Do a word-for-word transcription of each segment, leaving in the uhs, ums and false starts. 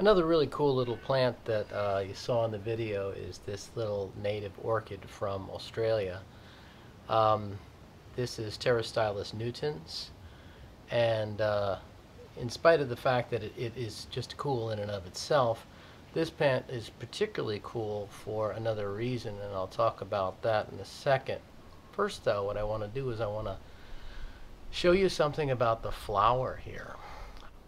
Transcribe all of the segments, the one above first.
Another really cool little plant that uh, you saw in the video is this little native orchid from Australia. Um, this is Pterostylus nutans, and uh, in spite of the fact that it, it is just cool in and of itself, this plant is particularly cool for another reason, and I'll talk about that in a second. First though, what I want to do is I want to show you something about the flower here.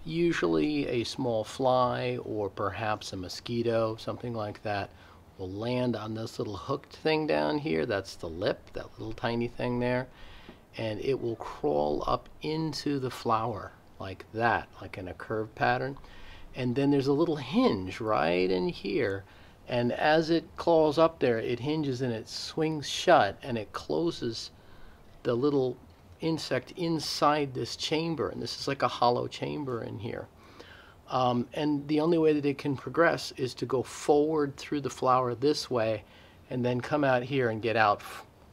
Usually a small fly or perhaps a mosquito, something like that, will land on this little hooked thing down here. That's the lip, that little tiny thing there, and it will crawl up into the flower like that, like in a curved pattern. And then there's a little hinge right in here, and as it claws up there, it hinges and it swings shut, and it closes the little insect inside this chamber, and this is like a hollow chamber in here. Um, and the only way that it can progress is to go forward through the flower this way and then come out here and get out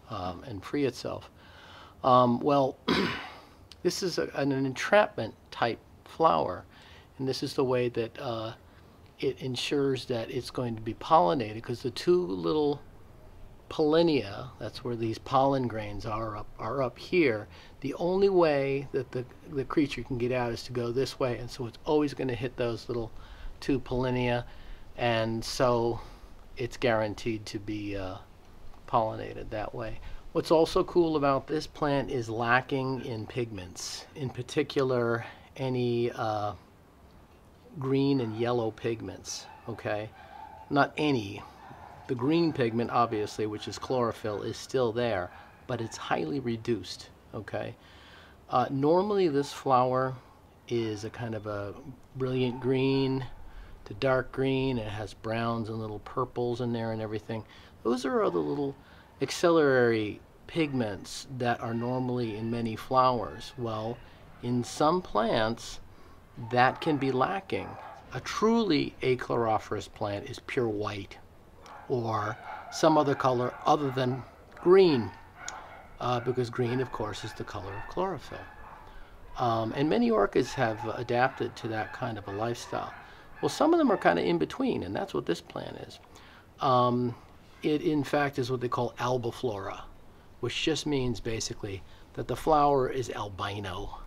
um, and free itself. Um, well, this is a, an entrapment type flower, and this is the way that uh, it ensures that it's going to be pollinated, because the two little pollinia, that's where these pollen grains are up, are up here. The only way that the, the creature can get out is to go this way, and so it's always going to hit those little two pollinia, and so it's guaranteed to be uh, pollinated that way. What's also cool about this plant is lacking in pigments, in particular any uh, green and yellow pigments, okay? Not any. The green pigment, obviously, which is chlorophyll, is still there, but it's highly reduced, okay? Uh, normally this flower is a kind of a brilliant green to dark green. It has browns and little purples in there and everything. Those are the little axillary pigments that are normally in many flowers. Well, in some plants, that can be lacking. A truly achloropherous plant is pure white, or some other color other than green, uh, because green, of course, is the color of chlorophyll. Um, and many orchids have adapted to that kind of a lifestyle. Well, some of them are kind of in between, and that's what this plant is. Um, it, in fact, is what they call albiflora, which just means, basically, that the flower is albino,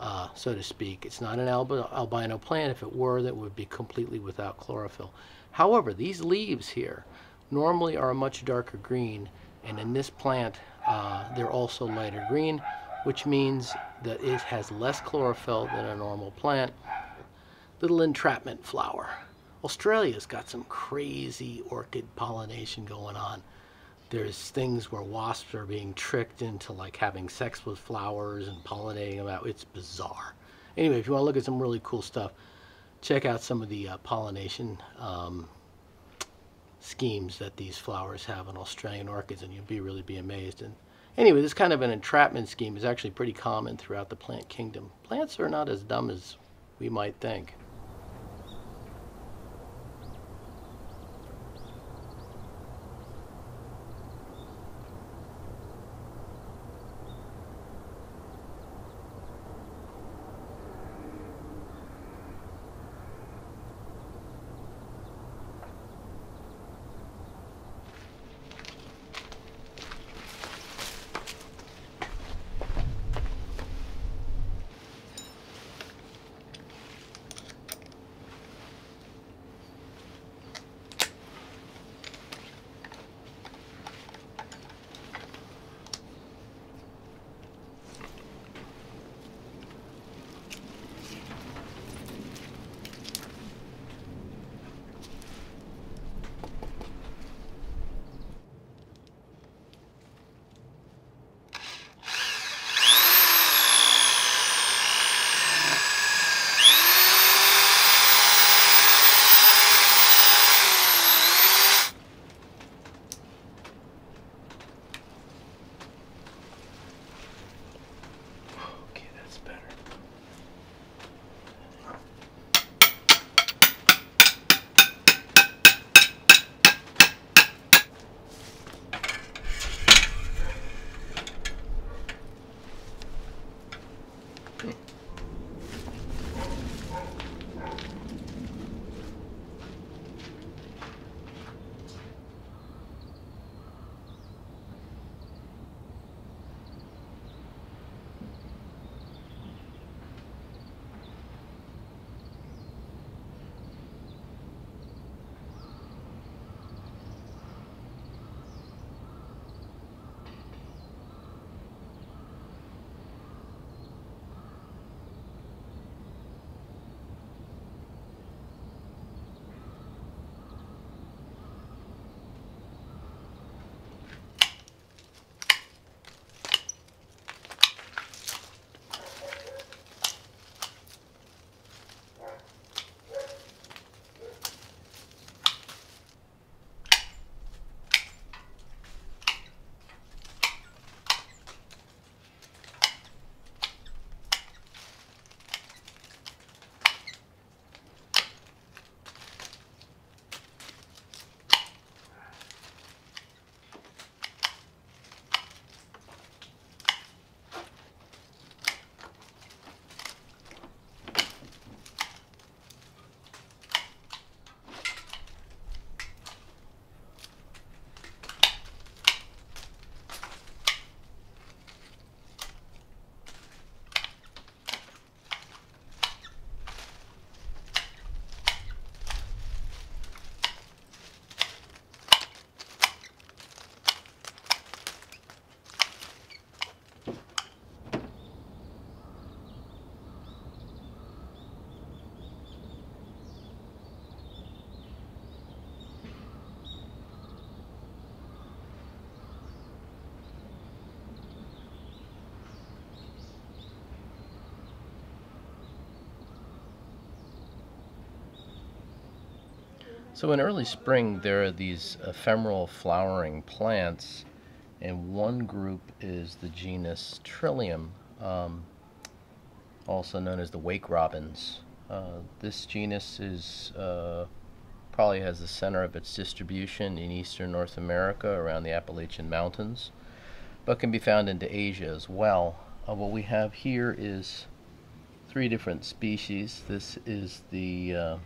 uh, so to speak. It's not an albi albino plant. If it were, that would be completely without chlorophyll. However, these leaves here normally are a much darker green, and in this plant uh, they're also lighter green, which means that it has less chlorophyll than a normal plant. Little entrapment flower. Australia's got some crazy orchid pollination going on. There's things where wasps are being tricked into like having sex with flowers and pollinating them out. It's bizarre. Anyway, if you want to look at some really cool stuff, check out some of the uh, pollination um, schemes that these flowers have in Australian orchids, and you'll be really be amazed. And anyway, this kind of an entrapment scheme is actually pretty common throughout the plant kingdom. Plants are not as dumb as we might think. So in early spring, there are these ephemeral flowering plants, and one group is the genus Trillium, um, also known as the wake robins. Uh, this genus is uh, probably has the center of its distribution in eastern North America around the Appalachian Mountains, but can be found into Asia as well. Uh, what we have here is three different species. This is the uh,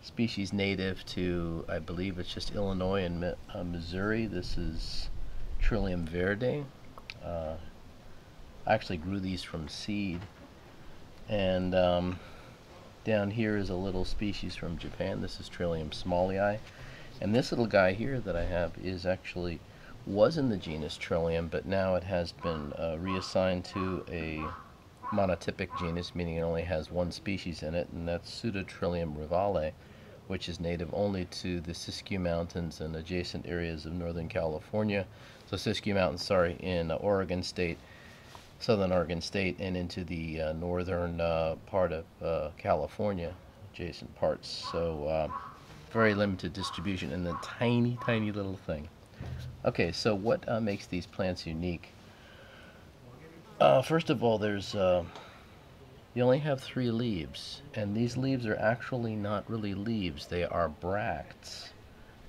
species native to, I believe it's just Illinois and uh, Missouri. This is Trillium verde. Uh, I actually grew these from seed. And um, down here is a little species from Japan. This is Trillium smallii. And this little guy here that I have is actually was in the genus Trillium, but now it has been uh, reassigned to a monotypic genus, meaning it only has one species in it, and that's Pseudotrillium rivale, which is native only to the Siskiyou Mountains and adjacent areas of Northern California. So Siskiyou Mountains, sorry, in uh, Oregon State, Southern Oregon State, and into the uh, northern uh, part of uh, California, adjacent parts. So uh, very limited distribution in the tiny, tiny little thing. Okay, so what uh, makes these plants unique? Uh, first of all, there's uh, you only have three leaves, and these leaves are actually not really leaves, they are bracts.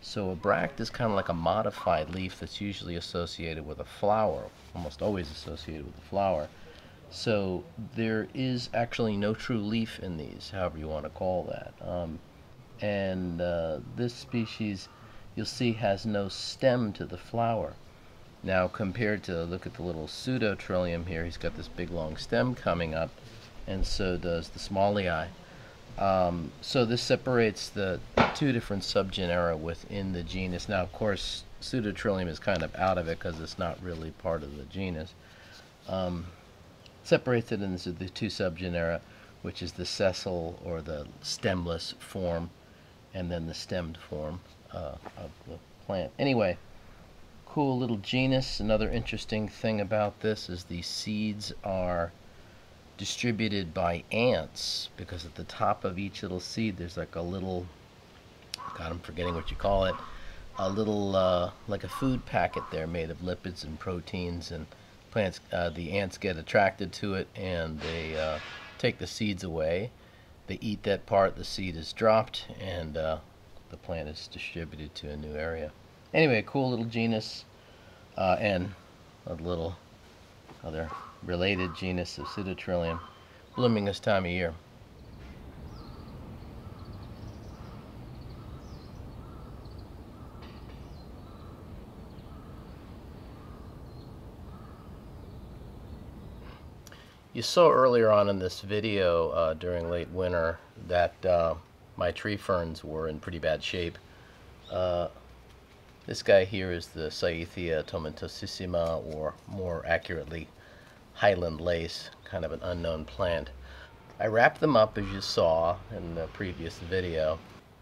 So a bract is kind of like a modified leaf that's usually associated with a flower, almost always associated with a flower. So there is actually no true leaf in these, however you want to call that. Um, and uh, this species, you'll see, has no stem to the flower. Now compared to, look at the little Pseudotrillium here, he's got this big long stem coming up, and so does the smallii. Um, so this separates the two different subgenera within the genus. Now of course Pseudotrillium is kind of out of it because it's not really part of the genus. Um, separates it into the two subgenera, which is the sessile or the stemless form, and then the stemmed form uh, of the plant. Anyway, cool little genus. Another interesting thing about this is the seeds are distributed by ants, because at the top of each little seed there's like a little, God, I'm forgetting what you call it, a little uh, like a food packet there made of lipids and proteins, and plants, uh, the ants get attracted to it and they uh, take the seeds away. They eat that part, the seed is dropped, and uh, the plant is distributed to a new area. Anyway, cool little genus, uh, and a little other related genus of Pseudotrillium, blooming this time of year. You saw earlier on in this video uh, during late winter that uh, my tree ferns were in pretty bad shape. Uh, this guy here is the Cyathea tomentosissima, or more accurately highland lace, kind of an unknown plant. I wrapped them up as you saw in the previous video.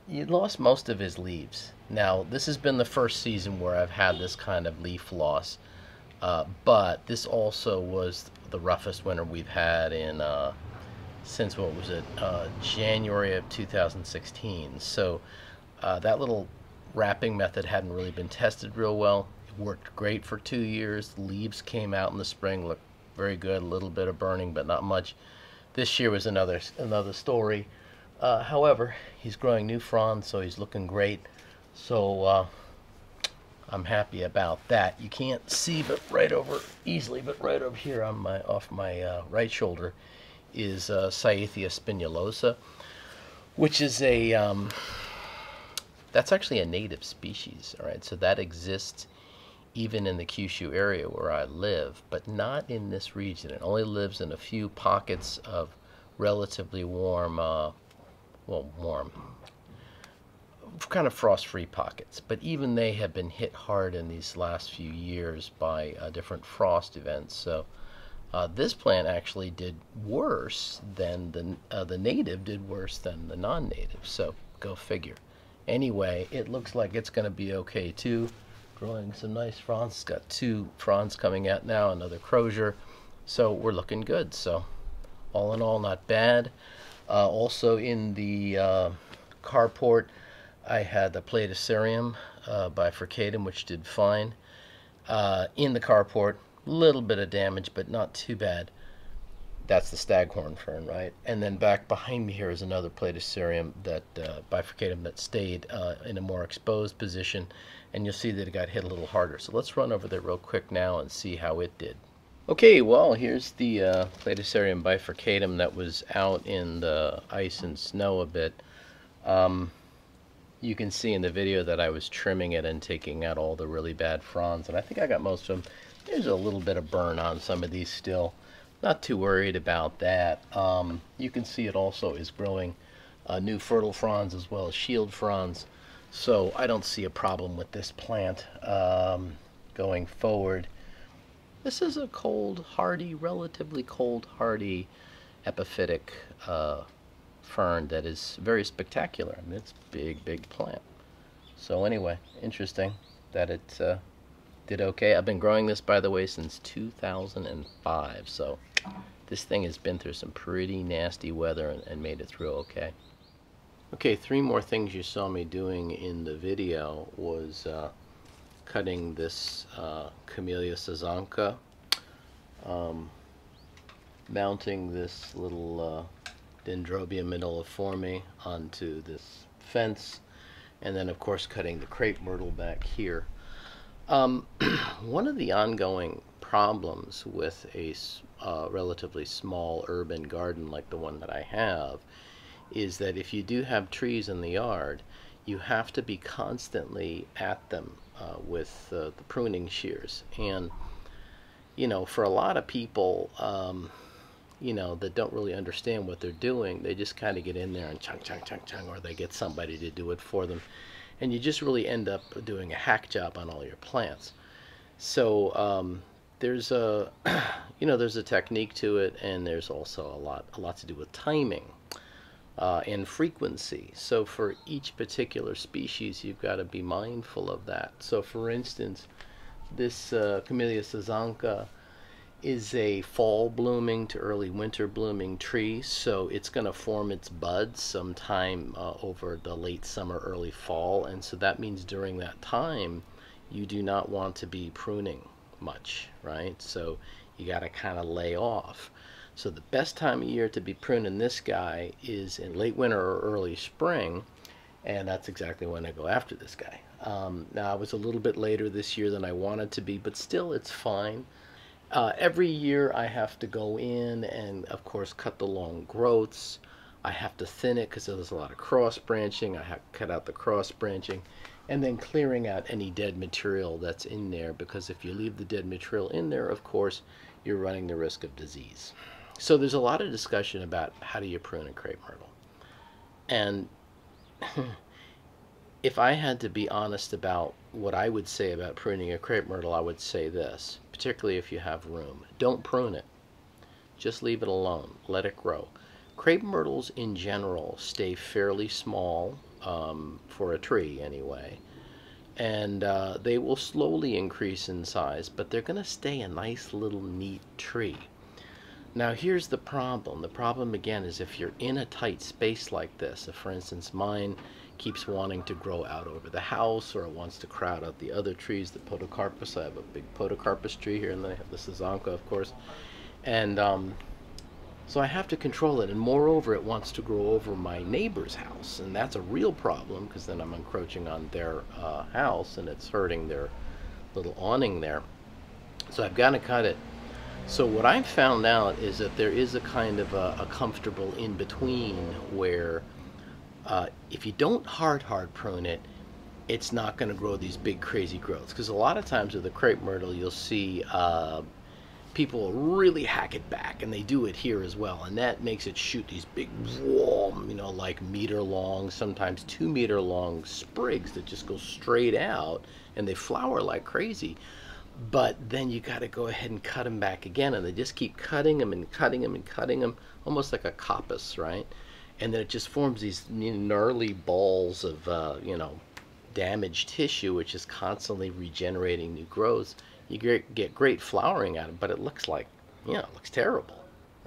He lost most of his leaves. Now this has been the first season where I've had this kind of leaf loss. Uh, but this also was the roughest winter we've had in uh, since, what was it, uh, January of two thousand sixteen. So uh, that little wrapping method hadn't really been tested real well. It worked great for two years. The leaves came out in the spring, looked very good, a little bit of burning, but not much. This year was another, another story. Uh, however, he's growing new fronds, so he's looking great. So uh, I'm happy about that. You can't see, but right over easily, but right over here on my off my uh, right shoulder is uh, Cyathea spinulosa, which is a um, that's actually a native species. All right, so that exists even in the Kyushu area where I live, but not in this region. It only lives in a few pockets of relatively warm, uh, well, warm. kind of frost-free pockets, but even they have been hit hard in these last few years by uh, different frost events. So uh, this plant actually did worse than the uh, the native did worse than the non-native, so go figure. Anyway, it looks like it's going to be okay too, growing some nice fronds. It's got two fronds coming out now, another crozier, so we're looking good. So all in all, not bad. Uh, also in the uh, carport, I had the Platycerium uh, bifurcatum, which did fine uh, in the carport. Little bit of damage, but not too bad. That's the staghorn fern, right? And then back behind me here is another Platycerium that uh, bifurcatum that stayed uh, in a more exposed position, and you'll see that it got hit a little harder. So let's run over there real quick now and see how it did. Okay, well, here's the uh, Platycerium bifurcatum that was out in the ice and snow a bit. Um, you can see in the video that I was trimming it and taking out all the really bad fronds, and I think I got most of them. There's a little bit of burn on some of these still. Not too worried about that. Um, you can see it also is growing uh, new fertile fronds as well as shield fronds, so I don't see a problem with this plant um, going forward. This is a cold hardy, relatively cold hardy epiphytic uh, fern that is very spectacular. I mean, it's a big, big plant. So anyway, interesting that it uh, did okay. I've been growing this, by the way, since two thousand five, so this thing has been through some pretty nasty weather and, and made it through okay. Okay, three more things you saw me doing in the video was uh, cutting this uh, Camellia sasanqua, um, mounting this little uh, Dendrobium maniliforme onto this fence, and then of course cutting the crepe myrtle back here. Um, one of the ongoing problems with a uh, relatively small urban garden like the one that I have is that if you do have trees in the yard, you have to be constantly at them uh, with uh, the pruning shears. And, you know, for a lot of people, um, you know, that don't really understand what they're doing, they just kind of get in there and chunk, chunk, chunk, chunk, or they get somebody to do it for them. And you just really end up doing a hack job on all your plants. So um, there's a, you know, there's a technique to it, and there's also a lot, a lot to do with timing uh, and frequency. So for each particular species, you've got to be mindful of that. So for instance, this uh, Camellia sasanqua is a fall blooming to early winter blooming tree, so it's going to form its buds sometime uh, over the late summer, early fall, and so that means during that time you do not want to be pruning much, right? So you got to kind of lay off. So the best time of year to be pruning this guy is in late winter or early spring, and that's exactly when I go after this guy. Um, now I was a little bit later this year than I wanted to be, but still it's fine. Uh, every year I have to go in and, of course, cut the long growths. I have to thin it because there's a lot of cross-branching. I have to cut out the cross-branching and then clearing out any dead material that's in there, because if you leave the dead material in there, of course, you're running the risk of disease. So there's a lot of discussion about how do you prune a crepe myrtle. And if I had to be honest about what I would say about pruning a crepe myrtle, I would say this. Particularly if you have room, don't prune it. Just leave it alone. Let it grow. Crepe myrtles in general stay fairly small um, for a tree anyway, and uh, they will slowly increase in size, but they're going to stay a nice little neat tree. Now here's the problem. The problem again is if you're in a tight space like this. If, for instance, mine keeps wanting to grow out over the house, or it wants to crowd out the other trees, the Podocarpus. I have a big Podocarpus tree here, and then I have the sasanqua, of course. And um, so I have to control it, and moreover, it wants to grow over my neighbor's house, and that's a real problem, because then I'm encroaching on their uh, house, and it's hurting their little awning there. So I've got to cut it. So what I've found out is that there is a kind of a, a comfortable in-between where Uh, if you don't hard, hard prune it, it's not going to grow these big, crazy growths. Because a lot of times with the crepe myrtle, you'll see uh, people really hack it back, and they do it here as well. And that makes it shoot these big, you know, like meter long, sometimes two meter long sprigs that just go straight out, and they flower like crazy. But then you got to go ahead and cut them back again, and they just keep cutting them and cutting them and cutting them, almost like a coppice, right? And then it just forms these gnarly balls of, uh, you know, damaged tissue, which is constantly regenerating new growths. You get great flowering out of it, but it looks like, you know, it looks terrible,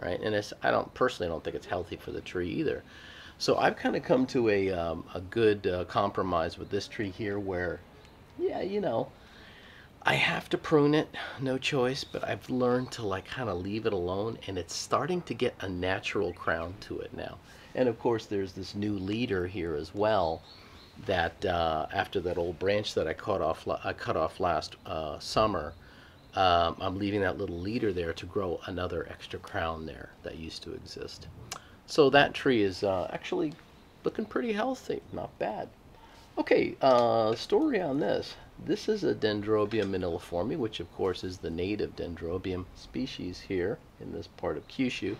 right? And it's, I don't personally don't think it's healthy for the tree either. So I've kind of come to a, um, a good uh, compromise with this tree here where, yeah, you know, I have to prune it, no choice, but I've learned to like kind of leave it alone, and it's starting to get a natural crown to it now. And of course there's this new leader here as well that uh, after that old branch that I cut off, I cut off last uh, summer, um, I'm leaving that little leader there to grow another extra crown there that used to exist. So that tree is uh, actually looking pretty healthy, not bad. Okay, uh, story on this. This is a Dendrobium maniliforme, which of course is the native Dendrobium species here in this part of Kyushu.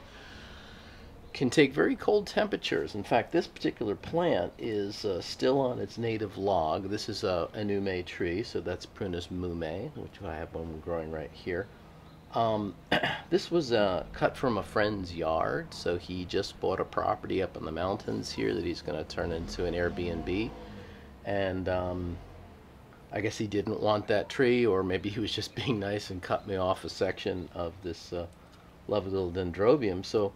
Can take very cold temperatures. In fact, this particular plant is uh, still on its native log. This is a Anume tree, so that's Prunus mume, which I have one growing right here. Um, this was uh, cut from a friend's yard, so he just bought a property up in the mountains here that he's going to turn into an Airbnb. And um, I guess he didn't want that tree, or maybe he was just being nice and cut me off a section of this uh, lovely little Dendrobium. So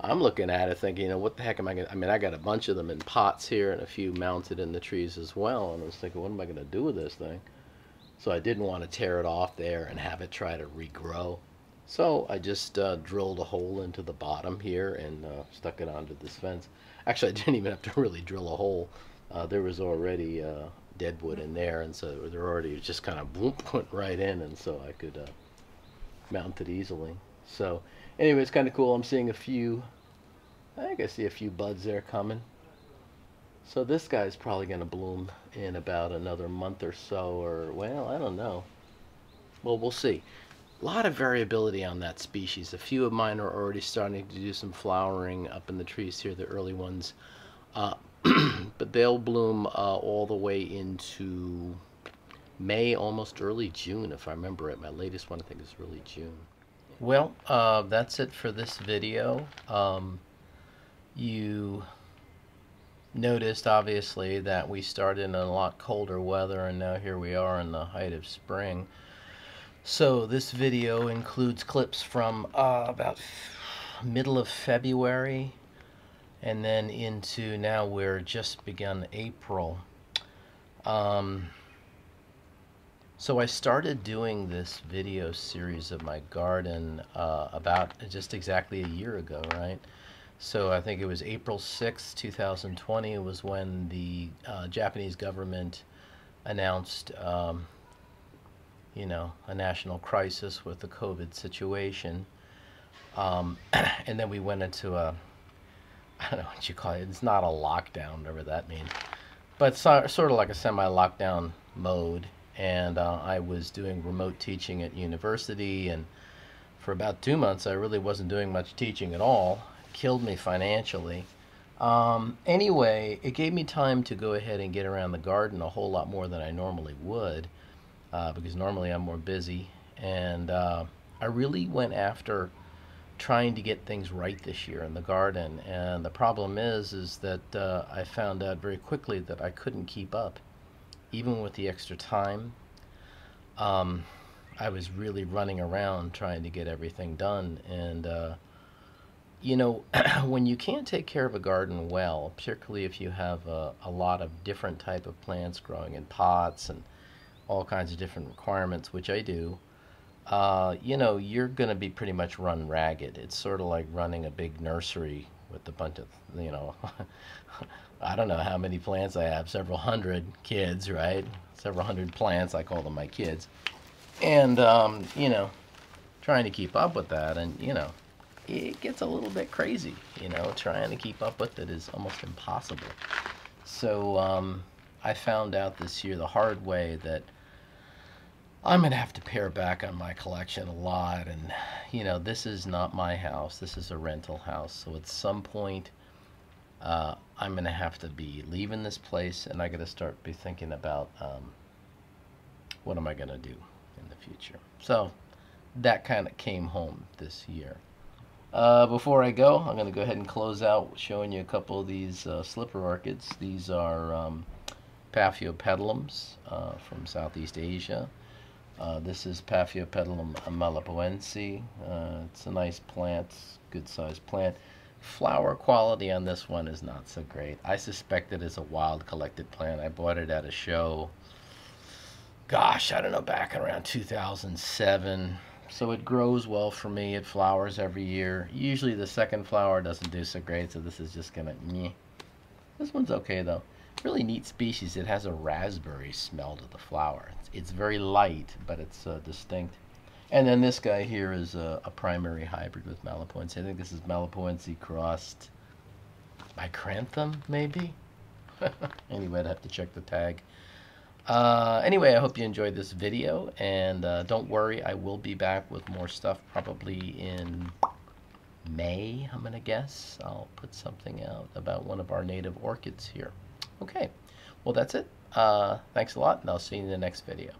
I'm looking at it thinking, you know, what the heck am I going to, I mean, I got a bunch of them in pots here and a few mounted in the trees as well. And I was thinking, what am I going to do with this thing? So I didn't want to tear it off there and have it try to regrow. So I just uh, drilled a hole into the bottom here and uh, stuck it onto this fence. Actually, I didn't even have to really drill a hole. Uh, there was already uh, dead wood in there, and so there already just kind of whoop, went right in, and so I could uh, mount it easily. So anyway, it's kind of cool. I'm seeing a few, I think I see a few buds there coming. So this guy's probably going to bloom in about another month or so, or, well, I don't know. Well, we'll see. A lot of variability on that species. A few of mine are already starting to do some flowering up in the trees here, the early ones. Uh, but they'll bloom uh, all the way into May, almost early June, if I remember it. My latest one, I think, is early June. Well, uh, that's it for this video. Um, you noticed, obviously, that we started in a lot colder weather, and now here we are in the height of spring. So this video includes clips from uh, about middle of February, and then into now we're just begun April. Um, so I started doing this video series of my garden uh, about just exactly a year ago, right? So I think it was April sixth two thousand twenty was when the uh, Japanese government announced um, you know, a national crisis with the COVID situation. Um, and then we went into a, I don't know what you call it, it's not a lockdown, whatever that means, but so, sort of like a semi-lockdown mode, and uh, I was doing remote teaching at university, and for about two months I really wasn't doing much teaching at all. It killed me financially. Um, anyway, it gave me time to go ahead and get around the garden a whole lot more than I normally would, uh, because normally I'm more busy, and uh, I really went after trying to get things right this year in the garden. And the problem is is that uh, I found out very quickly that I couldn't keep up, even with the extra time. um, I was really running around trying to get everything done, and uh, you know, when you can't take care of a garden well, particularly if you have a, a lot of different type of plants growing in pots and all kinds of different requirements, which I do, Uh, you know, you're going to be pretty much run ragged. It's sort of like running a big nursery with a bunch of, you know, I don't know how many plants I have, several hundred kids, right? Several hundred plants, I call them my kids. And, um, you know, trying to keep up with that, and, you know, it gets a little bit crazy, you know, trying to keep up with it is almost impossible. So, um, I found out this year the hard way that I'm going to have to pare back on my collection a lot, and, you know, this is not my house, this is a rental house, so at some point uh, I'm going to have to be leaving this place, and I got to start be thinking about um, what am I going to do in the future. So that kind of came home this year. Uh, before I go, I'm going to go ahead and close out showing you a couple of these uh, slipper orchids. These are um, Paphiopedilums uh, from Southeast Asia. Uh, this is Paphiopedilum malipoense. Uh, it's a nice plant, good sized plant. Flower quality on this one is not so great. I suspect it is a wild collected plant. I bought it at a show, gosh, I don't know, back around two thousand seven. So it grows well for me. It flowers every year. Usually the second flower doesn't do so great, so this is just gonna meh. This one's okay though. Really neat species. It has a raspberry smell to the flower. It's, it's very light, but it's uh, distinct. And then this guy here is a, a primary hybrid with Malipoense. I think this is Malipoense crossed Micranthum, maybe? Anyway, I'd have to check the tag. Uh, anyway, I hope you enjoyed this video, and uh, don't worry, I will be back with more stuff probably in May, I'm gonna guess. I'll put something out about one of our native orchids here. Okay, well that's it. Uh, thanks a lot, and I'll see you in the next video.